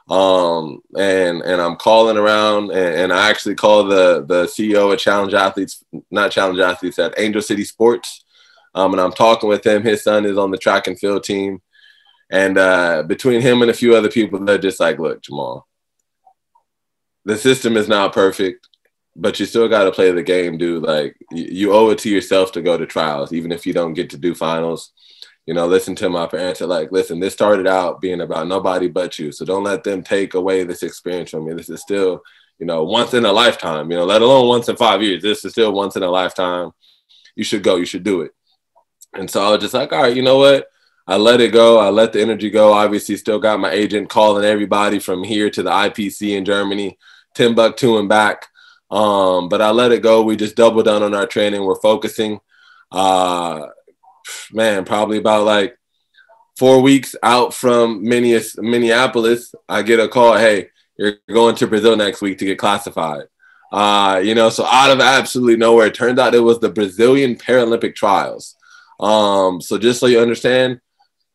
Um, and, and I'm calling around and, and I actually called the, the C E O of Challenge Athletes, not Challenge Athletes, at Angel City Sports. Um, and I'm talking with him. His son is on the track and field team. And uh, between him and a few other people, they're just like, look, Jamal, the system is not perfect. But you still got to play the game, dude. Like, you owe it to yourself to go to trials, even if you don't get to do finals. You know, listen to my parents. They're like, listen, this started out being about nobody but you. So don't let them take away this experience from you. This is still, you know, once in a lifetime, you know, let alone once in five years. This is still once in a lifetime. You should go. You should do it. And so I was just like, all right, you know what? I let it go. I let the energy go. Obviously, still got my agent calling everybody from here to the I P C in Germany, Timbuktu and back. Um, but I let it go. We just doubled down on our training. We're focusing. Uh, man, probably about like four weeks out from Minneapolis, I get a call, hey, you're going to Brazil next week to get classified. Uh, you know, so out of absolutely nowhere, it turned out it was the Brazilian Paralympic trials. Um, so just so you understand,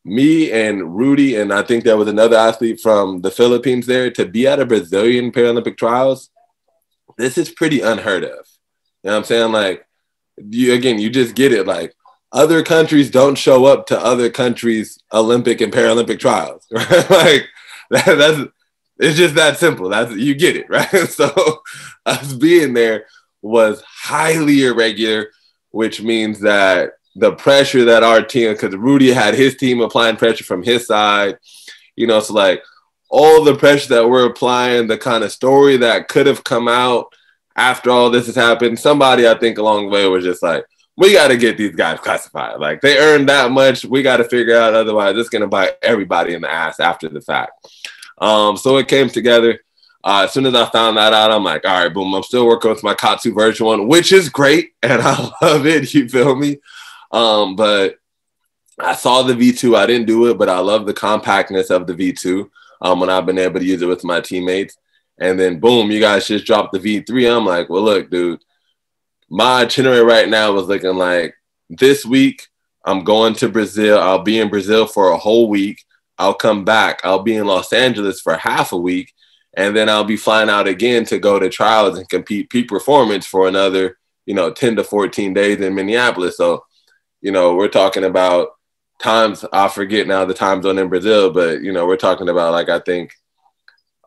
me and Rudy, and I think there was another athlete from the Philippines there, to be at a Brazilian Paralympic trials, this is pretty unheard of. You know what I'm saying? Like, you, again, you just get it. Like, other countries don't show up to other countries' Olympic and Paralympic trials, right? Like, that, that's, it's just that simple. That's, you get it, right? So us being there was highly irregular, which means that the pressure that our team, because Rudy had his team applying pressure from his side, you know, so like all the pressure that we're applying, the kind of story that could have come out after all this has happened, somebody I think along the way was just like, we got to get these guys classified. Like, they earned that much. We got to figure out. Otherwise, it's going to bite everybody in the ass after the fact. Um, so it came together. Uh, as soon as I found that out, I'm like, all right, boom, I'm still working with my KAATSU version one, which is great. And I love it. You feel me? Um, but I saw the V two. I didn't do it, but I love the compactness of the V two um, when I've been able to use it with my teammates. And then, boom, you guys just dropped the V three. I'm like, well, look, dude, my itinerary right now was looking like, this week I'm going to Brazil. I'll be in Brazil for a whole week. I'll come back. I'll be in Los Angeles for half a week. And then I'll be flying out again to go to trials and compete peak performance for another, you know, ten to fourteen days in Minneapolis. So, you know, we're talking about times, I forget now the time zone in Brazil, but, you know, we're talking about like, I think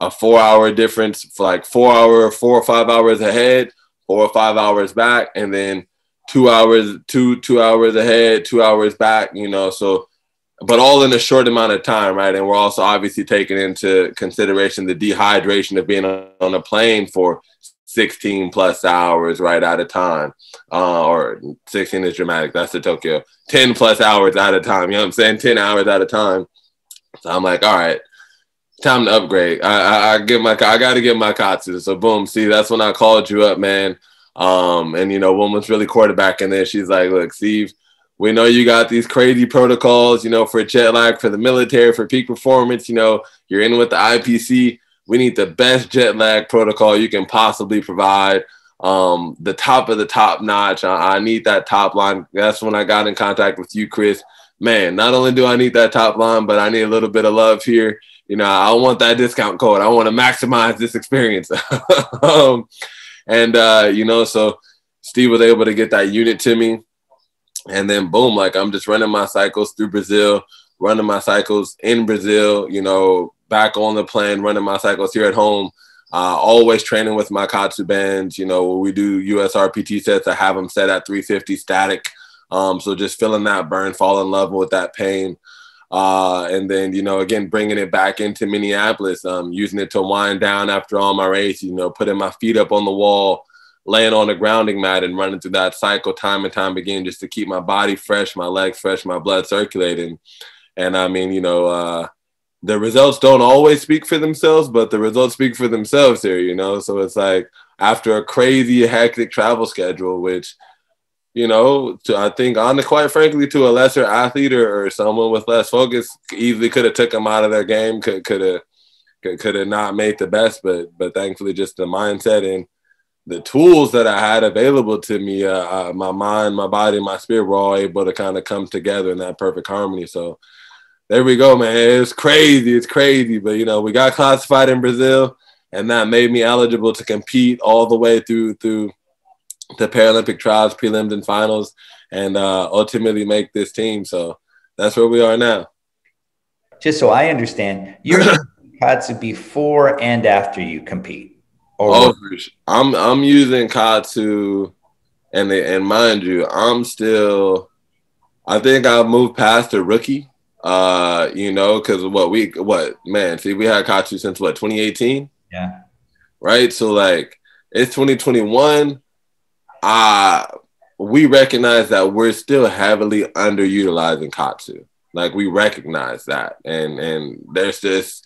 a four hour difference, for like four hour, four or five hours ahead, four or five hours back, and then two hours, two, two hours ahead, two hours back, you know, so, but all in a short amount of time, right? And we're also obviously taking into consideration the dehydration of being on a plane for sixteen plus hours right at a time, uh, or sixteen is dramatic, that's the Tokyo, ten plus hours at a time, you know what I'm saying? ten hours at a time. So I'm like, all right, time to upgrade. I, I, I get my, I got to get my KAATSU. So boom, see, that's when I called you up, man. Um, and you know, woman's really quarterbacking there. She's like, look, Steve, we know you got these crazy protocols, you know, for jet lag, for the military, for peak performance, you know, you're in with the I P C. We need the best jet lag protocol you can possibly provide. Um, the top of the top notch. I, I need that top line. That's when I got in contact with you, Chris. Man, not only do I need that top line, but I need a little bit of love here. You know, I want that discount code. I want to maximize this experience. um, and, uh, you know, so Steve was able to get that unit to me. And then, boom, like I'm just running my cycles through Brazil, running my cycles in Brazil, you know, back on the plane, running my cycles here at home, uh, always training with my KAATSU bands. You know, we do U S R P T sets. I have them set at three fifty static. Um, so just feeling that burn, fall in love with that pain. Uh, and then, you know, again, bringing it back into Minneapolis, um, using it to wind down after all my race, you know, putting my feet up on the wall, laying on the grounding mat and running through that cycle time and time again, just to keep my body fresh, my legs fresh, my blood circulating. And I mean, you know, uh, the results don't always speak for themselves, but the results speak for themselves here, you know? So it's like after a crazy, hectic travel schedule, which, you know, to, I think, on the, quite frankly, to a lesser athlete or, or someone with less focus, easily could have took them out of their game, could could have could have not made the best, but but thankfully, just the mindset and the tools that I had available to me, uh, uh, my mind, my body, my spirit were all able to kind of come together in that perfect harmony. So there we go, man. It's crazy, it's crazy, but you know, we got classified in Brazil, and that made me eligible to compete all the way through through. the Paralympic trials, prelims, and finals, and uh, ultimately make this team. So that's where we are now. Just so I understand, you're KAATSU before and after you compete. Oh, for sure. I'm I'm using KAATSU, and they, and mind you, I'm still. I think I've moved past the rookie. Uh, you know, because what we what man, see, we had KAATSU since what twenty eighteen. Yeah. Right. So like it's twenty twenty-one. Uh we recognize that we're still heavily underutilizing KAATSU. Like we recognize that, and and there's just.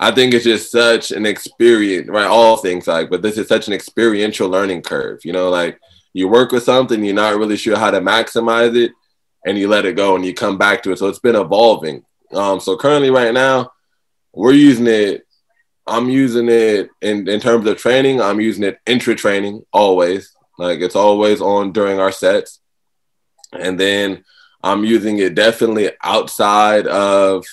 I think it's just such an experience, right? All things like, but this is such an experiential learning curve, you know, like you work with something, you're not really sure how to maximize it and you let it go and you come back to it. So it's been evolving. Um, so currently right now we're using it. I'm using it in, in terms of training. I'm using it intra-training always. Like it's always on during our sets. And then I'm using it definitely outside of,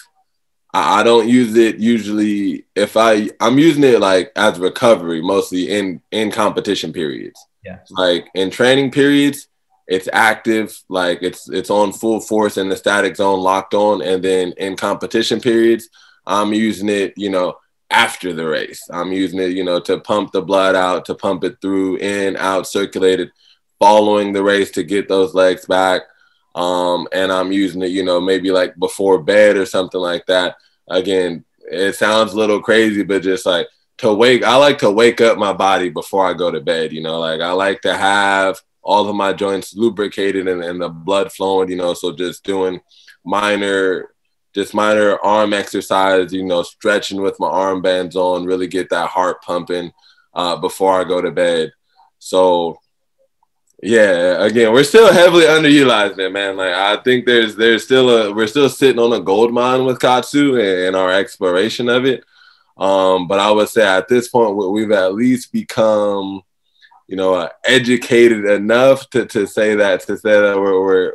I don't use it usually if I I'm using it like as recovery, mostly in, in competition periods. Yeah. Like in training periods, it's active, like it's, it's on full force in the static zone locked on. And then in competition periods, I'm using it, you know, after the race, I'm using it, you know, to pump the blood out, to pump it through in, out, circulated following the race to get those legs back. Um, and I'm using it, you know, maybe like before bed or something like that. Again, it sounds a little crazy, but just like to wake, I like to wake up my body before I go to bed, you know, like I like to have all of my joints lubricated and, and the blood flowing, you know, so just doing minor, just minor arm exercise, you know, stretching with my arm bands on, really get that heart pumping, uh, before I go to bed. So yeah, again, we're still heavily underutilized, it, man. Like I think there's there's still a we're still sitting on a gold mine with KAATSU and, and our exploration of it. Um, but I would say at this point we've at least become, you know, uh, educated enough to, to say that to say that we're, we're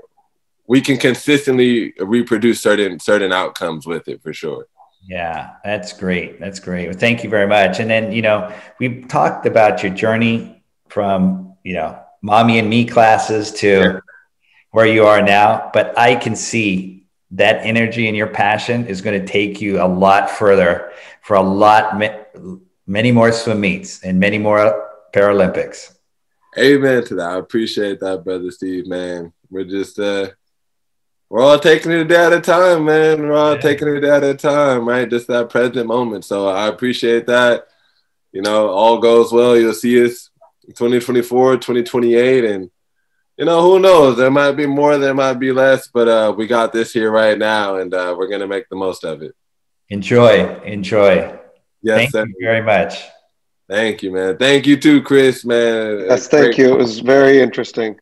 we can consistently reproduce certain certain outcomes with it for sure. Yeah, that's great. That's great. Well, thank you very much. And then you know we talked about your journey from you know. Mommy and Me classes to sure. where you are now, but I can see that energy and your passion is going to take you a lot further for a lot, many more swim meets and many more Paralympics. Amen to that. I appreciate that, Brother Steve, man. We're just, uh, we're all taking it a day at a time, man. We're all yeah. taking it a day at a time, right? Just that present moment. So I appreciate that. You know, all goes well. You'll see us twenty twenty-four, twenty twenty-eight, and you know who knows, there might be more, there might be less, but uh we got this here right now, and uh we're gonna make the most of it. Enjoy enjoy. Yes, thank sir. You very much. Thank you, man. Thank you too, Chris, man. Yes, thank you. It was very interesting.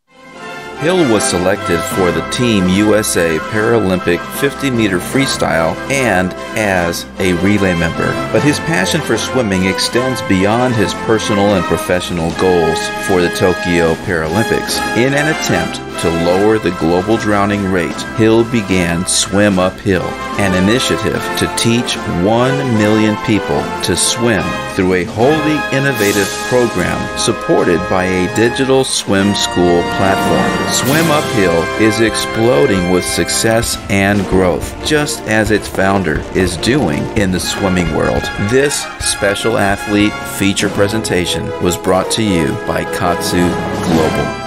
Hill was selected for the Team U S A Paralympic fifty meter freestyle and as a relay member. But his passion for swimming extends beyond his personal and professional goals for the Tokyo Paralympics. In an attempt to lower the global drowning rate, Hill began Swim Up Hill, an initiative to teach one million people to swim through a wholly innovative program supported by a digital swim school platform. Swim Up Hill is exploding with success and growth, just as its founder is doing in the swimming world. This special athlete feature presentation was brought to you by KAATSU Global.